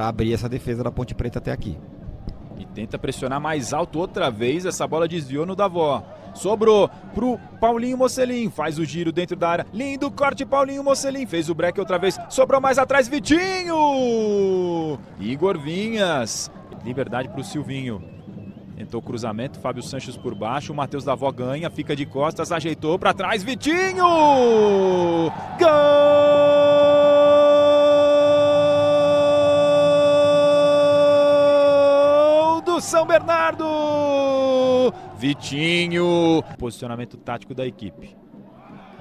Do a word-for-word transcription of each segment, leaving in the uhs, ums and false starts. para abrir essa defesa da Ponte Preta até aqui. E tenta pressionar mais alto outra vez. Essa bola desviou no Davó. Sobrou pro Paulinho Mocelin. Faz o giro dentro da área. Lindo corte, Paulinho Mocelin. Fez o break outra vez. Sobrou mais atrás, Vitinho! Igor Vinhas. Liberdade pro Silvinho. Tentou o cruzamento, Fábio Sanches por baixo. O Matheus Davó ganha, fica de costas, ajeitou pra trás. Vitinho! Gol do São Bernardo! Vitinho! Posicionamento tático da equipe.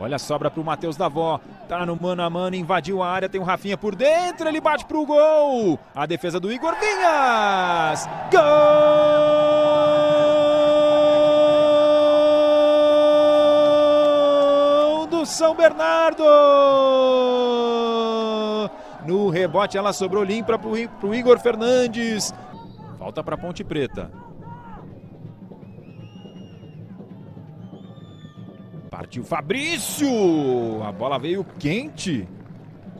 Olha a sobra pro Matheus Davó. Tá no mano a mano, invadiu a área, tem o Rafinha por dentro, ele bate pro gol. A defesa do Igor Vinhas. Gol do São Bernardo. No rebote ela sobrou limpa pro, pro Igor Fernandes. Falta pra Ponte Preta. Partiu Fabrício, a bola veio quente.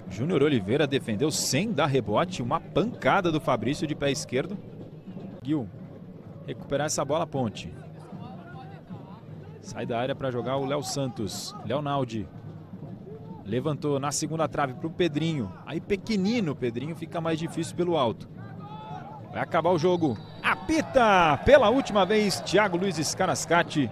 Júnior Oliveira defendeu sem dar rebote, uma pancada do Fabrício de pé esquerdo. Gil, recuperar essa bola Ponte. Sai da área para jogar o Léo Santos, Leonaldi. Levantou na segunda trave para o Pedrinho, aí pequenino o Pedrinho, fica mais difícil pelo alto. Vai acabar o jogo, apita pela última vez Thiago Luiz Scarascati.